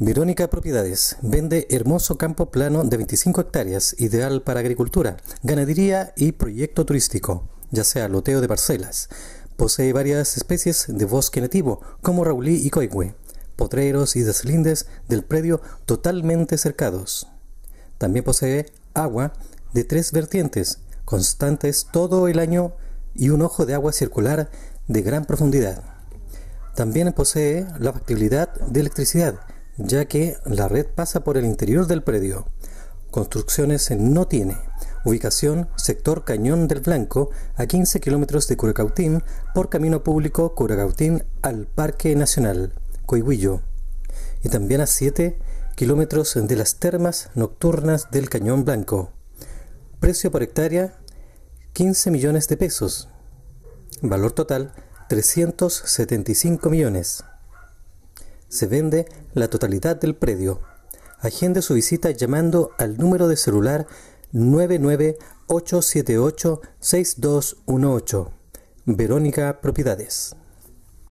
Verónica Propiedades vende hermoso campo plano de 25 hectáreas, ideal para agricultura, ganadería y proyecto turístico, ya sea loteo de parcelas. Posee varias especies de bosque nativo, como raulí y coigüe, potreros y deslindes del predio totalmente cercados. También posee agua de 3 vertientes, constantes todo el año, y un ojo de agua circular de gran profundidad. También posee la factibilidad de electricidad, ya que la red pasa por el interior del predio. Construcciones no tiene. Ubicación: sector Cañón del Blanco, a 15 kilómetros de Curacautín, por camino público Curacautín al Parque Nacional Conguillío, y también a 7 kilómetros de las Termas Nocturnas del Cañón Blanco. Precio por hectárea: 15 millones de pesos. Valor total: 375 millones. Se vende la totalidad del predio. Agende su visita llamando al número de celular 99878-6218. Verónica Propiedades.